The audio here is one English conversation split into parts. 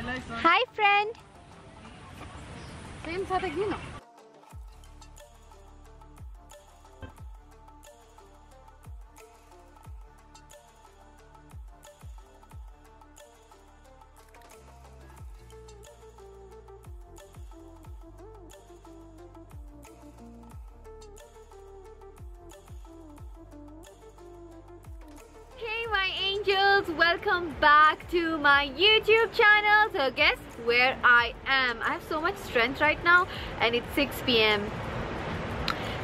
Hi friend. Welcome back to my YouTube channel. So guess where I am. I have so much strength right now and it's 6 p.m.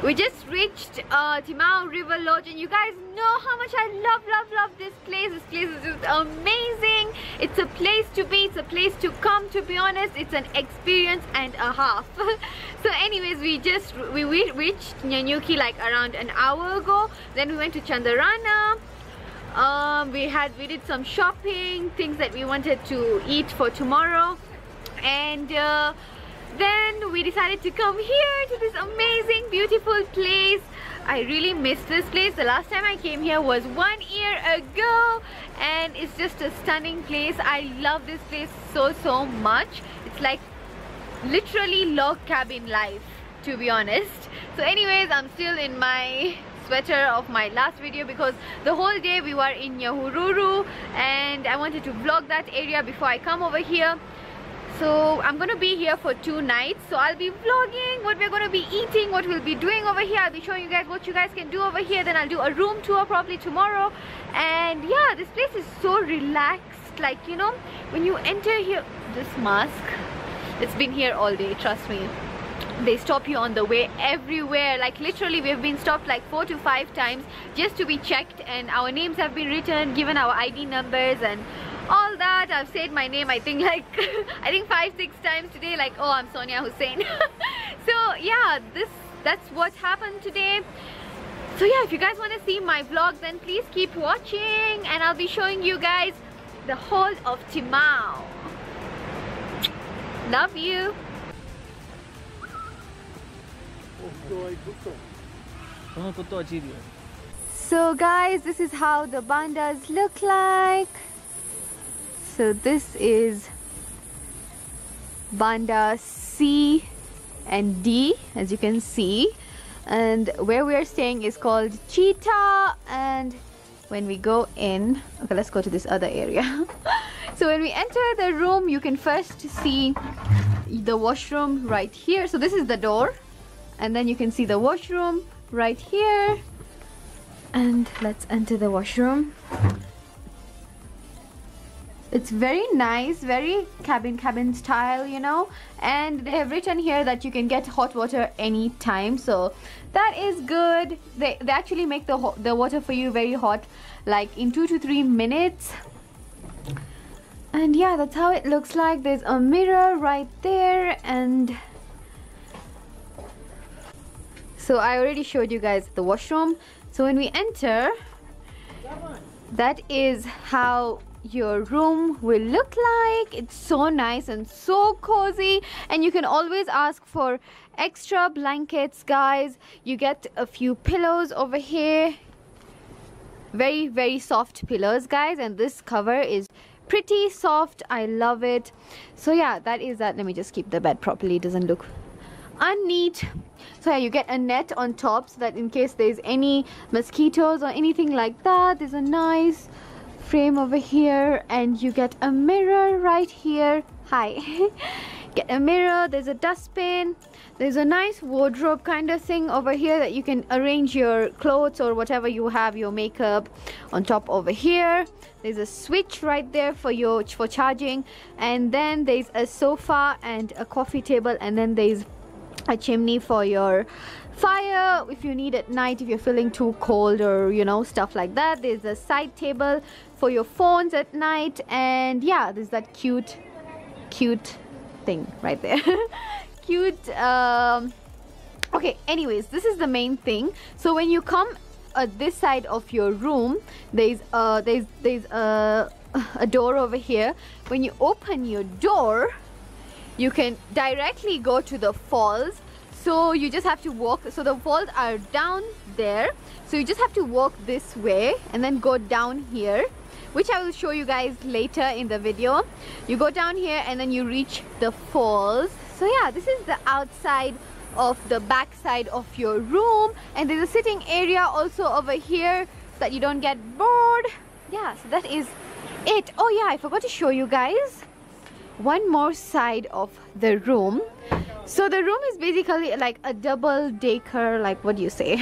We just reached Timau River Lodge, and you guys know how much I love this place. This place is just amazing. It's a place to be, it's a place to come, to be honest. It's an experience and a half. So anyways, we reached Nyanyuki like around an hour ago. Then we went to Chandarana. We did some shopping, things that we wanted to eat for tomorrow, and then we decided to come here to this amazing beautiful place. I really miss this place. The last time I came here was 1 year ago, and it's just a stunning place. I love this place so much. It's like literally log cabin life, to be honest. So anyways, I'm still in my sweater of my last video because the whole day we were in Yahururu, and I wanted to vlog that area before I come over here. So I'm gonna be here for 2 nights, so I'll be vlogging what we're gonna be eating, what we'll be doing over here. I'll be showing you guys what you guys can do over here. Then I'll do a room tour probably tomorrow. And yeah, this place is so relaxed, like, you know, when you enter here. This mask, it's been here all day, trust me. They stop you on the way everywhere. Like literally we've been stopped like 4 to 5 times just to be checked, and our names have been written, given our ID numbers and all that. I've said my name I think like I think 5-6 times today, like, oh, I'm Sonia Hussein. So yeah, that's what happened today. So yeah, if you guys want to see my vlog, then please keep watching, and I'll be showing you guys the whole of Timau. Love you. So guys, this is how the bandas look like. So this is Banda C and D, as you can see, and where we are staying is called Cheetah. And when we go in, okay, let's go to this other area. So when we enter the room, you can first see the washroom right here. So this is the door, and then you can see the washroom right here. And let's enter the washroom. It's very nice, very cabin style, you know. And they have written here that you can get hot water anytime, so that is good. They actually make the water for you very hot, like in 2 to 3 minutes. And yeah, that's how it looks like. There's a mirror right there. And so I already showed you guys the washroom. So when we enter, that is how your room will look like. It's so nice and so cozy, and you can always ask for extra blankets, guys. You get a few pillows over here. Very soft pillows, guys, and this cover is pretty soft. I love it. So yeah, that is that. Let me just keep the bed properly. It doesn't look unneat. So yeah, you get a net on top so that in case there's any mosquitoes or anything like that. There's a nice frame over here, and you get a mirror right here. Hi. Get a mirror. There's a dustbin. There's a nice wardrobe kind of thing over here that you can arrange your clothes or whatever you have, your makeup on top over here. There's a switch right there for charging, and then there's a sofa and a coffee table, and then there's a chimney for your fire if you need at night, if you're feeling too cold or, you know, stuff like that. There's a side table for your phones at night, and yeah, there's that cute thing right there. Cute. Okay, anyways, this is the main thing. So when you come at this side of your room, there's a door over here. When you open your door, you can directly go to the falls. So you just have to walk. So the falls are down there. So you just have to walk this way and then go down here. which I will show you guys later in the video. You go down here and then you reach the falls. So yeah, this is the outside of the back side of your room, and there's a sitting area also over here so that you don't get bored. Yeah, so that is it. Oh yeah, I forgot to show you guys one more side of the room. So the room is basically like a double decker, like what do you say,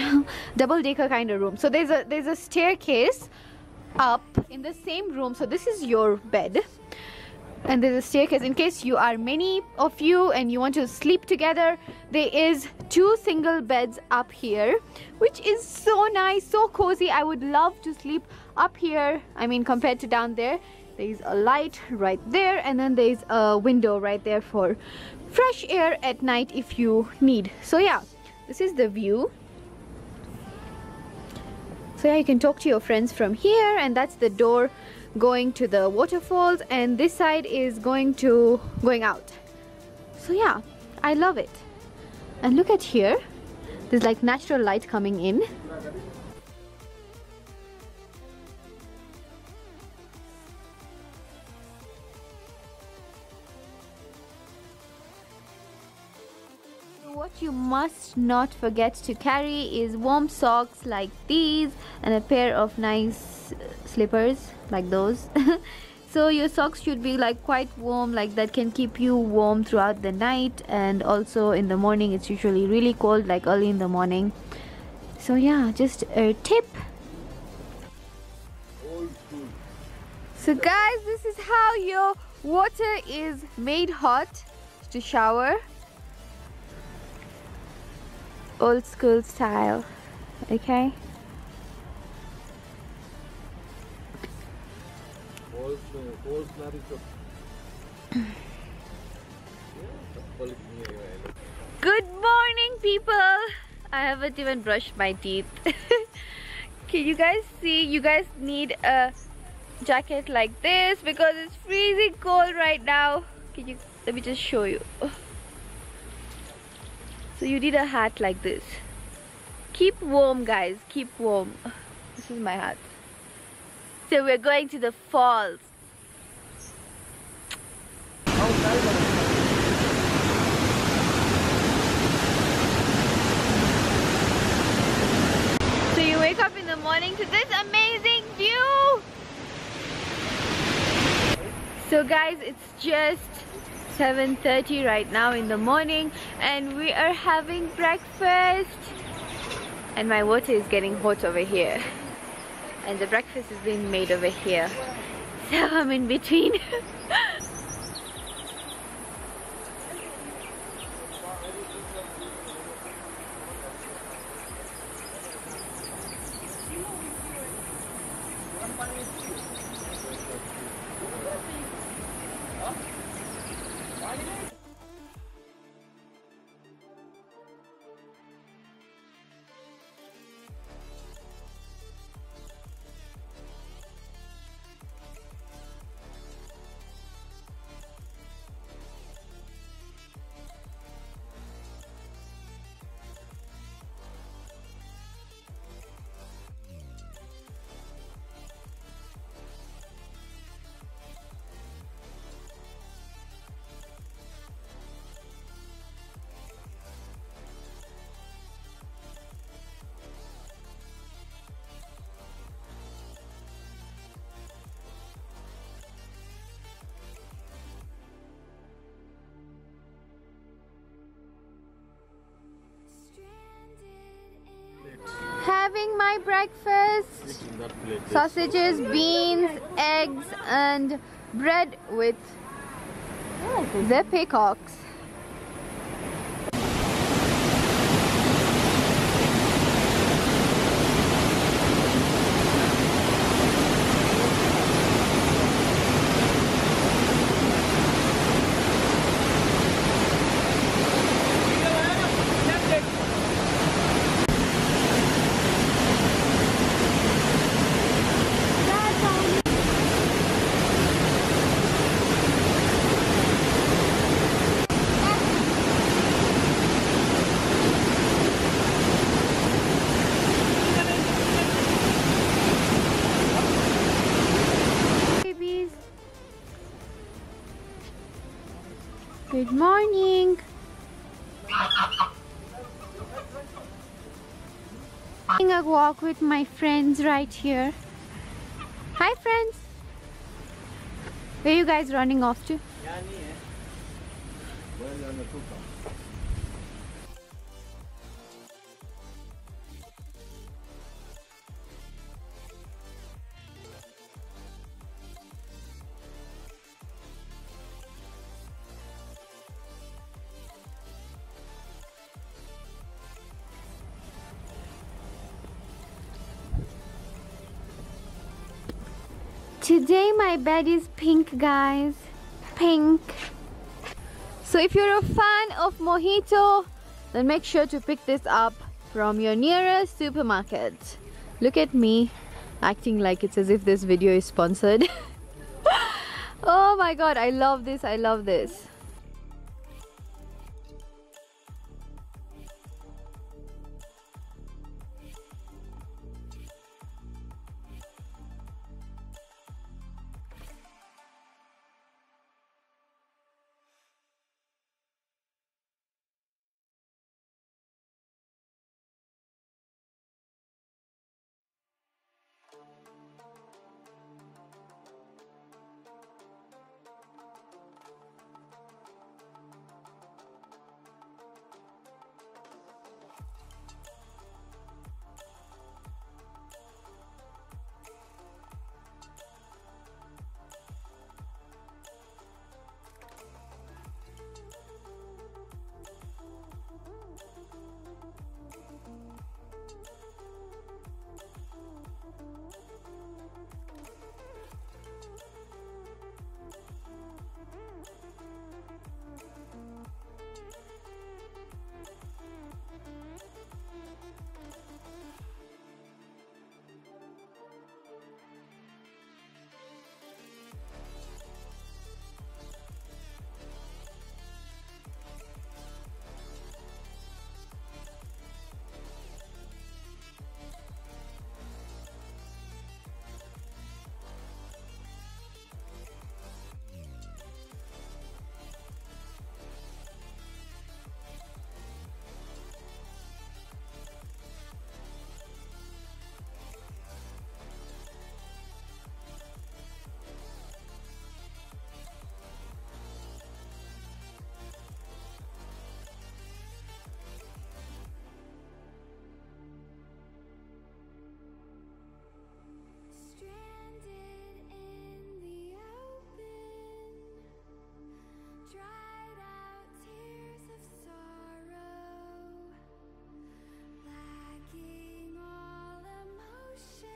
double decker kind of room. So there's a staircase up in the same room. So this is your bed, and there's a staircase in case you are many of you and you want to sleep together. There is two single beds up here, which is so nice, so cozy. I would love to sleep up here, I mean compared to down there. There's a light right there, and then there's a window right there for fresh air at night if you need. So yeah, this is the view. So yeah, you can talk to your friends from here, and that's the door going to the waterfalls, and this side is going out. So yeah, I love it. And look at here, there's like natural light coming in. What you must not forget to carry is warm socks like these and a pair of nice slippers like those. So your socks should be like quite warm, like that can keep you warm throughout the night, and also in the morning it's usually really cold, like early in the morning. So yeah, just a tip. So guys, this is how your water is made hot to shower. Old school style, okay? Good morning, people! I haven't even brushed my teeth. Can you guys see? You guys need a jacket like this because it's freezing cold right now. Can you? Let me just show you. So you need a hat like this. Keep warm, guys, keep warm. This is my hat. So we're going to the falls. So you wake up in the morning to this amazing view. So guys, it's just 7:30 right now in the morning, and we are having breakfast, and my water is getting hot over here, and the breakfast is being made over here, so I'm in between. My breakfast, sausages, beans, eggs, and bread with the peacocks. Good morning. Taking a walk with my friends right here. Hi friends. Where are you guys running off to? Today my bed is pink, guys. Pink. So if you're a fan of mojito, then make sure to pick this up from your nearest supermarket. Look at me acting like it's as if this video is sponsored. Oh my god, I love this, I love this.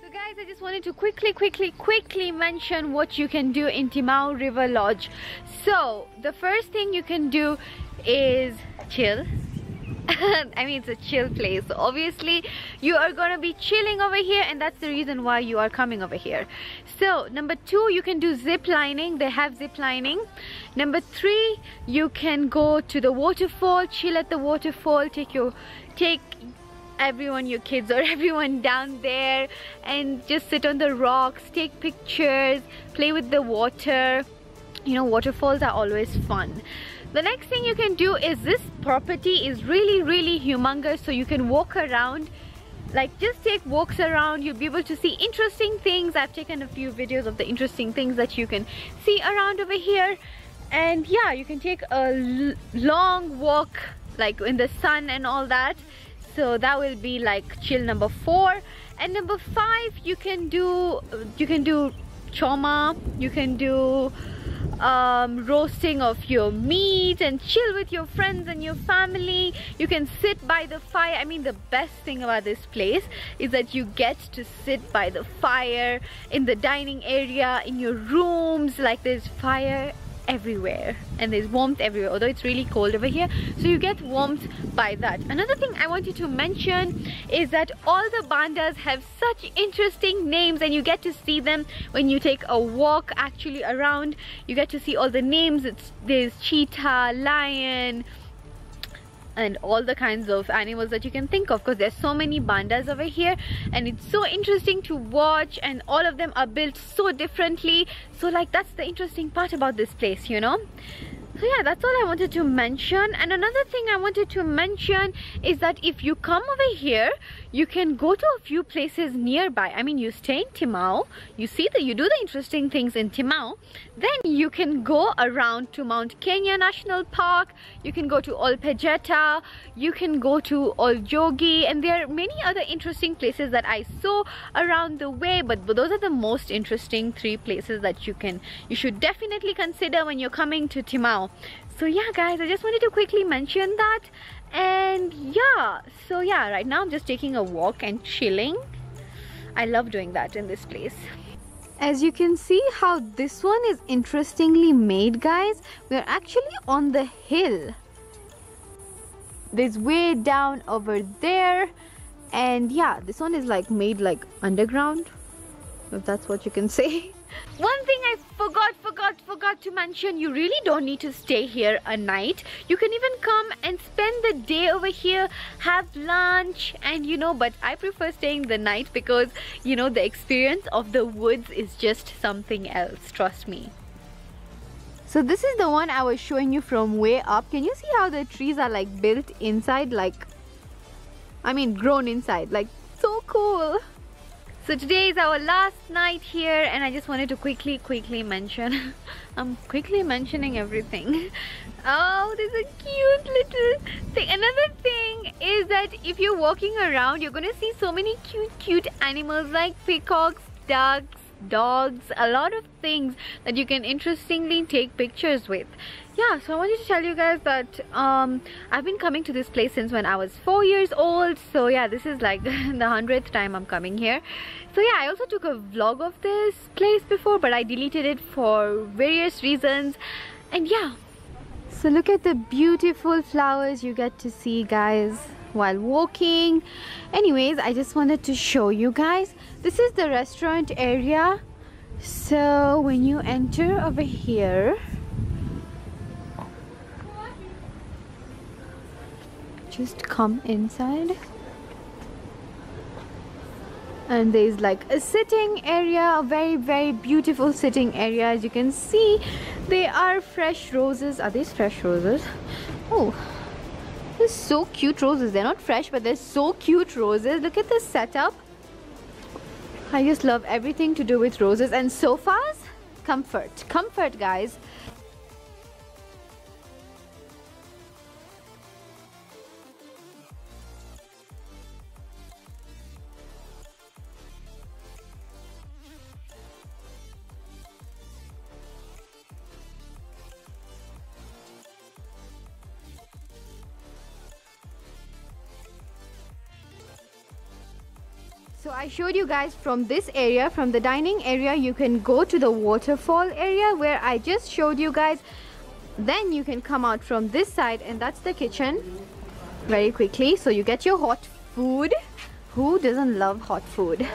Guys, I just wanted to quickly mention what you can do in Timau River Lodge. So the first thing you can do is chill. I mean, it's a chill place, so obviously you are gonna be chilling over here, and that's the reason why you are coming over here. So number 2, you can do zip lining. They have zip lining. Number 3, you can go to the waterfall, chill at the waterfall, take everyone, your kids or everyone down there, and just sit on the rocks, take pictures, play with the water. You know, waterfalls are always fun. The next thing you can do is, this property is really humongous, so you can walk around, like just take walks around. You'll be able to see interesting things. I've taken a few videos of the interesting things that you can see around over here. And yeah, you can take a long walk, like in the sun and all that. So that will be like chill, number 4. And number 5, you can do choma, you can do roasting of your meat and chill with your friends and your family. You can sit by the fire. I mean, the best thing about this place is that you get to sit by the fire in the dining area, in your rooms. Like, there's fire everywhere and there's warmth everywhere, although it's really cold over here, so you get warmth by that. Another thing I wanted to mention is that all the bandas have such interesting names, and you get to see them when you take a walk actually around. You get to see all the names. There's cheetah, lion, and all the kinds of animals that you can think of, because there's so many bandas over here, and it's so interesting to watch, and all of them are built so differently. So like, that's the interesting part about this place, you know. So yeah, that's all I wanted to mention. And another thing I wanted to mention is that if you come over here, you can go to a few places nearby. I mean, you stay in Timau, you do the interesting things in Timau, then you can go around to Mount Kenya National Park, you can go to Ol Pejeta, you can go to Ol Jogi, and there are many other interesting places that I saw around the way, but those are the most interesting three places that you should definitely consider when you're coming to Timau. So yeah guys, I just wanted to quickly mention that. And yeah, so yeah, right now I'm just taking a walk and chilling. I love doing that in this place. As you can see how this one is interestingly made, guys, we're actually on the hill. There's way down over there, and yeah, this one is like made like underground, if that's what you can say. One thing I forgot to mention, you really don't need to stay here a night. You can even come and spend the day over here, have lunch, and you know, but I prefer staying the night because, you know, the experience of the woods is just something else, trust me. So this is the one I was showing you from way up. Can you see how the trees are like built inside, like, I mean grown inside, like so cool. So today is our last night here, and I just wanted to quickly mention. I'm quickly mentioning everything. Oh, there's a cute little thing. Another thing is that if you're walking around, you're gonna see so many cute animals like peacocks, ducks, dogs, a lot of things that you can interestingly take pictures with. Yeah, so I wanted to tell you guys that I've been coming to this place since when I was 4 years old. So yeah, this is like the 100th time I'm coming here. So yeah, I also took a vlog of this place before, but I deleted it for various reasons. And yeah, so look at the beautiful flowers you get to see, guys, while walking. Anyways, I just wanted to show you guys. This is the restaurant area. So when you enter over here, just come inside, and there's like a sitting area, a very beautiful sitting area. As you can see, they are fresh roses. Are these fresh roses? Oh, they're so cute roses. They're not fresh, but they're so cute roses. Look at this setup. I just love everything to do with roses and sofas. Comfort guys. So I showed you guys from this area, from the dining area, you can go to the waterfall area where I just showed you guys. Then you can come out from this side, and that's the kitchen very quickly. So you get your hot food. Who doesn't love hot food?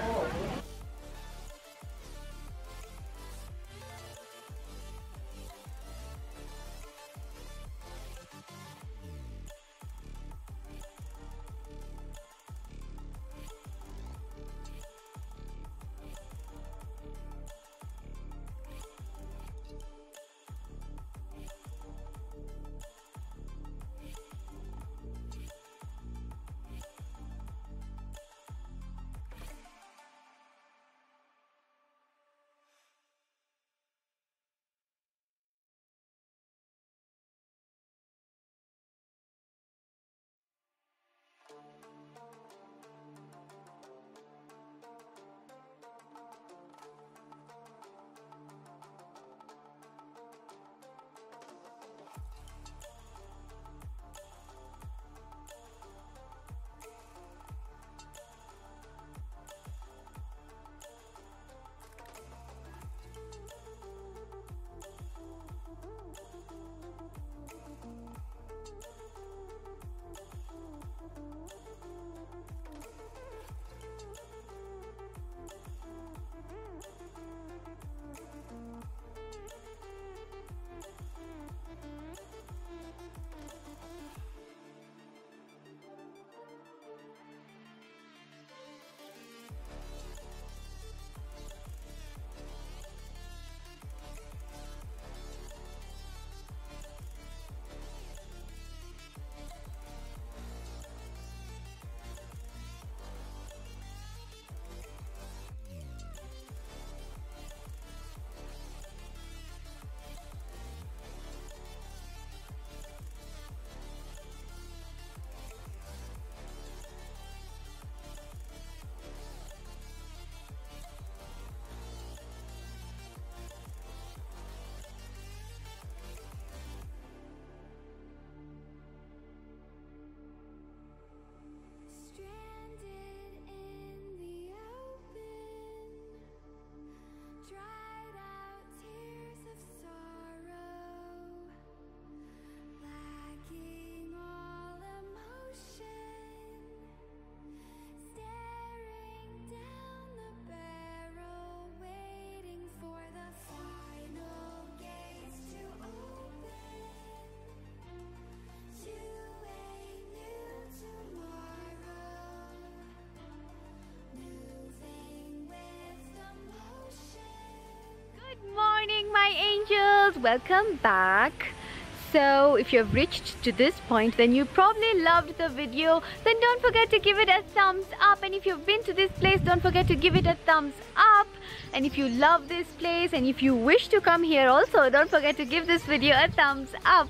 welcome back. So if you have reached to this point, then you probably loved the video. Then don't forget to give it a thumbs up. And if you've been to this place, don't forget to give it a thumbs up. And if you love this place and if you wish to come here also, don't forget to give this video a thumbs up.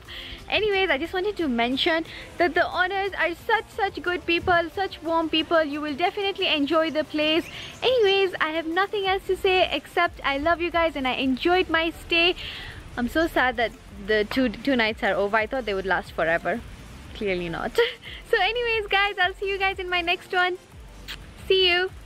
Anyways, I just wanted to mention that the owners are such good people, such warm people. You will definitely enjoy the place. Anyways, I have nothing else to say except I love you guys and I enjoyed my stay. I'm so sad that the two nights are over. I thought they would last forever. Clearly not. So anyways guys, I'll see you guys in my next one. See you.